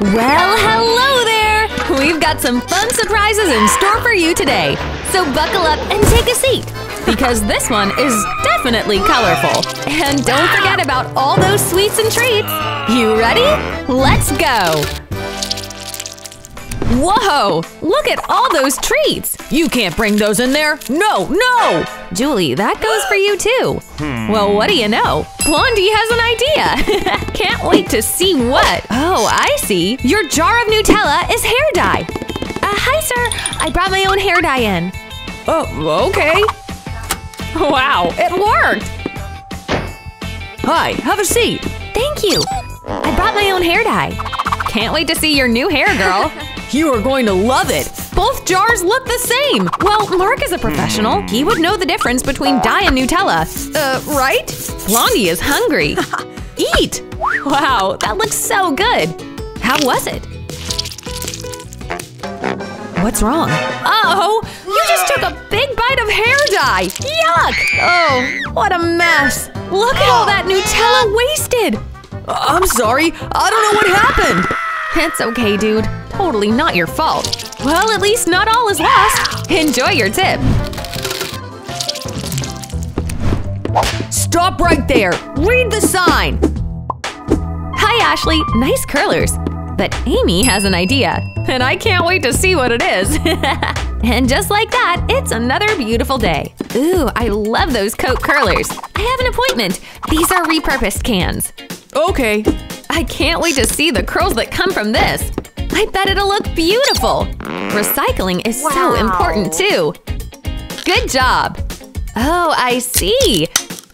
Well, hello there! We've got some fun surprises in store for you today. So buckle up and take a seat, because this one is definitely colorful. And don't forget about all those sweets and treats. You ready? Let's go! Whoa! Look at all those treats! You can't bring those in there! No, no! Julie, that goes for you too! Well, what do you know? Blondie has an idea! Can't wait to see what! Oh, I see! Your jar of Nutella is hair dye! Hi, sir! I brought my own hair dye in. Oh, okay. Wow, it worked! Hi, have a seat! Thank you! I brought my own hair dye. Can't wait to see your new hair, girl! You are going to love it! Both jars look the same! Well, Mark is a professional. He would know the difference between dye and Nutella. Right? Blondie is hungry. Eat! Wow, that looks so good! How was it? What's wrong? Uh-oh! You just took a big bite of hair dye! Yuck! Oh, what a mess! Look at all that Nutella wasted! I'm sorry, I don't know what happened! It's okay, dude. Totally not your fault. Well, at least not all is lost. Enjoy your tip. Stop right there. Read the sign. Hi, Ashley. Nice curlers. But Amy has an idea. And I can't wait to see what it is. And just like that, it's another beautiful day. Ooh, I love those Coke curlers. I have an appointment. These are repurposed cans. Okay. I can't wait to see the curls that come from this. I bet it'll look beautiful! Recycling is so important, too! Good job! Oh, I see!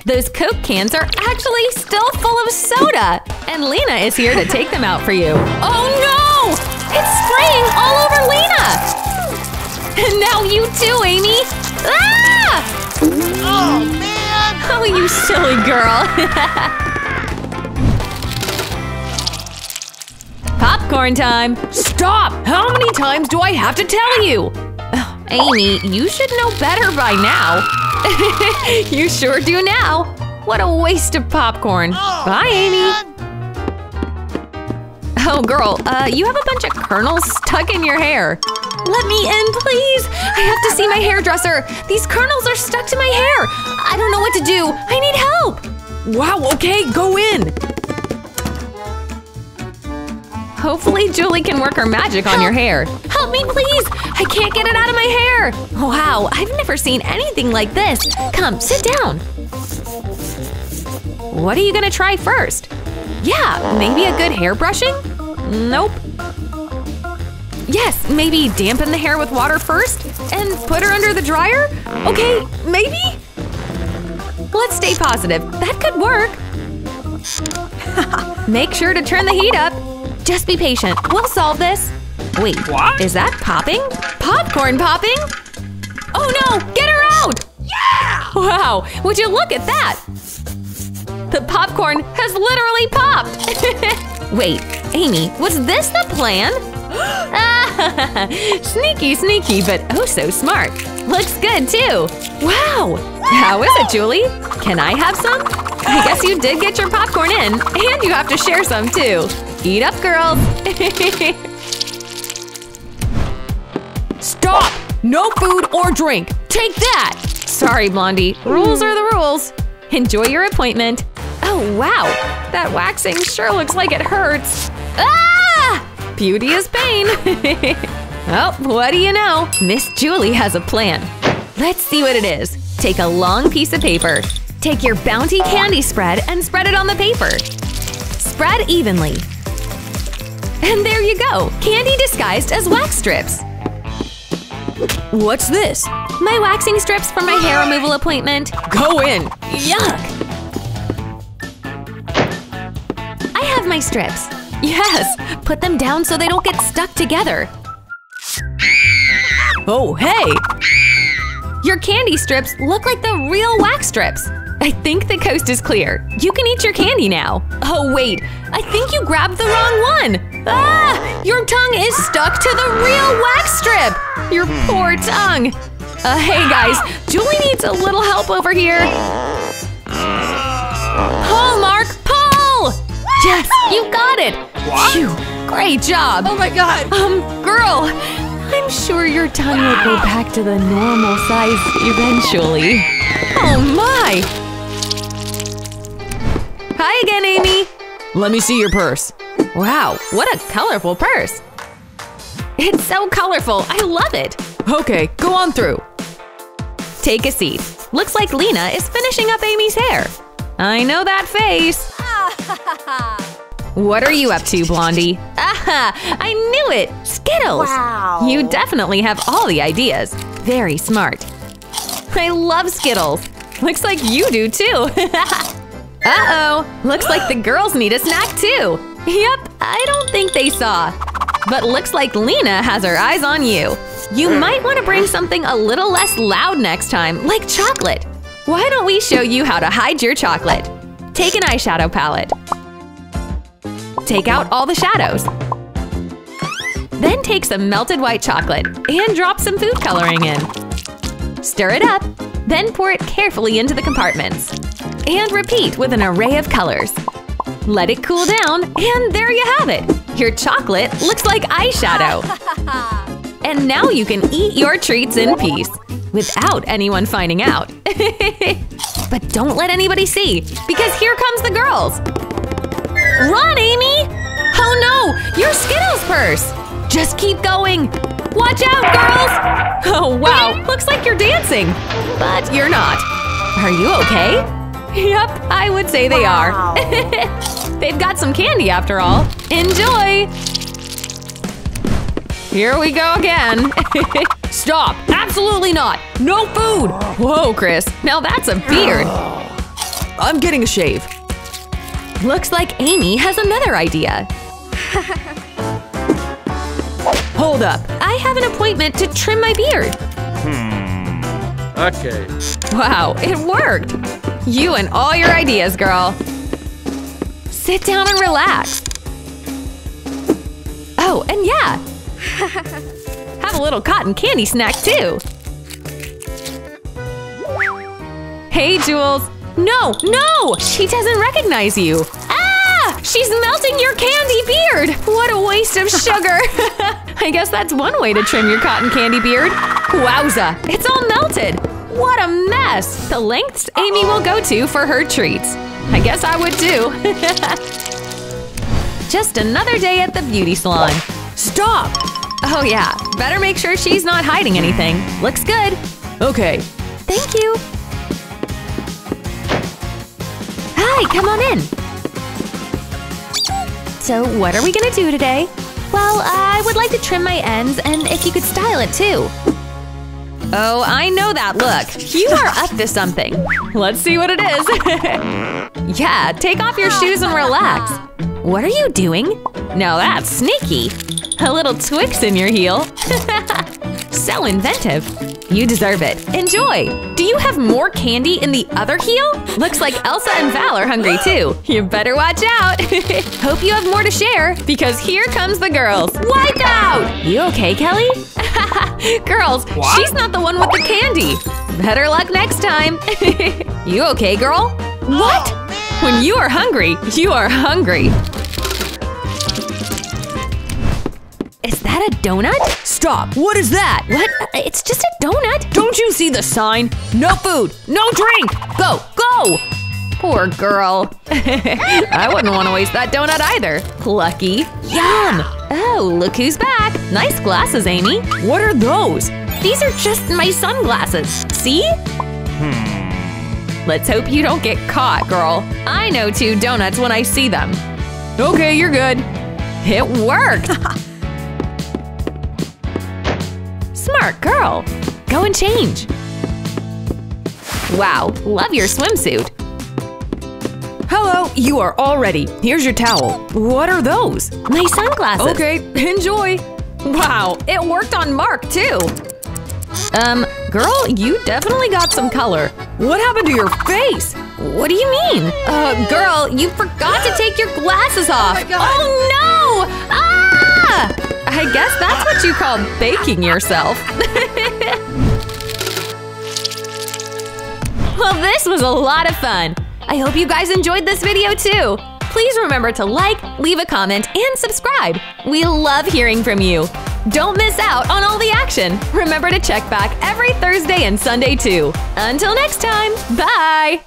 Those Coke cans are actually still full of soda! And Lena is here to take them out for you. Oh no! It's spraying all over Lena! And now you too, Amy! Ah! Oh, man! Oh, you silly girl! Popcorn time! Stop! How many times do I have to tell you? Oh, Amy, you should know better by now. You sure do now. What a waste of popcorn. Oh, bye, Amy. Man. Oh, girl, you have a bunch of kernels stuck in your hair. Let me in, please. I have to see my hairdresser. These kernels are stuck to my hair. I don't know what to do. I need help. Wow, okay, go in. Hopefully Julie can work her magic on your hair. Help me, please! I can't get it out of my hair! Wow, I've never seen anything like this! Come, sit down! What are you gonna try first? Yeah, maybe a good hair brushing? Nope. Yes, maybe dampen the hair with water first? And put her under the dryer? Okay, maybe? Let's stay positive. That could work! Make sure to turn the heat up! Just be patient. We'll solve this. Wait, what? Is that popping? Popcorn popping? Oh no! Get her out! Yeah! Wow, would you look at that? The popcorn has literally popped! Wait, Amy, was this the plan? Sneaky, sneaky, but oh so smart. Looks good, too. Wow! How is it, Julie? Can I have some? I guess you did get your popcorn in, and you have to share some, too. Eat up, girls! Stop! No food or drink! Take that! Sorry, Blondie. Rules are the rules. Enjoy your appointment. Oh, wow! That waxing sure looks like it hurts. Ah! Beauty is pain! Oh, what do you know? Miss Julie has a plan. Let's see what it is. Take a long piece of paper. Take your Bounty candy spread and spread it on the paper. Spread evenly. And there you go! Candy disguised as wax strips! What's this? My waxing strips for my hair removal appointment. Go in! Yuck! I have my strips. Yes! Put them down so they don't get stuck together. Oh, hey! Your candy strips look like the real wax strips. I think the coast is clear. You can eat your candy now. Oh, wait. I think you grabbed the wrong one. Ah! Your tongue is stuck to the real wax strip! Your poor tongue! Hey guys, Julie needs a little help over here! Pull, Mark! Pull! Yes, you got it! Phew! Great job! Oh my god! Girl! I'm sure your tongue will go back to the normal size eventually. Oh my! Hi again, Amy! Let me see your purse. Wow, what a colorful purse! It's so colorful, I love it! Okay, go on through. Take a seat. Looks like Lena is finishing up Amy's hair. I know that face! What are you up to, Blondie? Aha! I knew it! Skittles! Wow. You definitely have all the ideas. Very smart. I love Skittles! Looks like you do too! Uh-oh! Looks like the girls need a snack too! Yep, I don't think they saw. But looks like Lena has her eyes on you. You might want to bring something a little less loud next time, like chocolate. Why don't we show you how to hide your chocolate? Take an eyeshadow palette. Take out all the shadows. Then take some melted white chocolate and drop some food coloring in. Stir it up, then pour it carefully into the compartments. And repeat with an array of colors. Let it cool down, and there you have it! Your chocolate looks like eyeshadow! And now you can eat your treats in peace. Without anyone finding out. But don't let anybody see, because here comes the girls! Run, Amy! Oh no! Your Skittles purse! Just keep going! Watch out, girls! Oh wow, looks like you're dancing! But you're not. Are you okay? Yep, I would say they are. They've got some candy after all. Enjoy! Here we go again. Stop! Absolutely not! No food! Whoa, Chris, now that's a beard! I'm getting a shave. Looks like Amy has another idea. Hold up. I have an appointment to trim my beard. Okay. Wow, it worked. You and all your ideas, girl. Sit down and relax. Oh, and yeah. Have a little cotton candy snack, too. Hey, Jules. No! No! She doesn't recognize you! Ah! She's melting your candy beard! What a waste of sugar! I guess that's one way to trim your cotton candy beard. Wowza! It's all melted! What a mess! The lengths Amy will go to for her treats. I guess I would too. Just another day at the beauty salon. Stop! Oh yeah, better make sure she's not hiding anything. Looks good. Okay. Thank you. Hi, come on in! So what are we gonna do today? Well, I would like to trim my ends and if you could style it too. Oh, I know that look! You are up to something! Let's see what it is! Yeah, take off your shoes and relax! What are you doing? Now that's sneaky! A little Twix in your heel! So inventive! You deserve it. Enjoy! Do you have more candy in the other heel? Looks like Elsa and Val are hungry too. You better watch out! Hope you have more to share, because here comes the girls! Wipe out! You okay, Kelly? Girls, what? She's not the one with the candy! Better luck next time! You okay, girl? What? When you are hungry, you are hungry! Is that a donut? Stop! What is that? What? It's just a donut! Don't you see the sign? No food! No drink! Go! Go! Poor girl. I wouldn't want to waste that donut either. Lucky. Yum! Oh, look who's back! Nice glasses, Amy. What are those? These are just my sunglasses. See? Let's hope you don't get caught, girl. I know two donuts when I see them. Okay, you're good. It worked! Smart girl! Go and change! Wow, love your swimsuit! Hello, you are all ready. Here's your towel. What are those? My sunglasses! Okay, enjoy! Wow, it worked on Mark, too! Girl, you definitely got some color. What happened to your face? What do you mean? Girl, you forgot to take your glasses off! Oh, my God. Oh no! Ah! I guess that's what you call baking yourself. Well, this was a lot of fun. I hope you guys enjoyed this video too. Please remember to like, leave a comment, and subscribe. We love hearing from you. Don't miss out on all the action. Remember to check back every Thursday and Sunday too. Until next time, bye!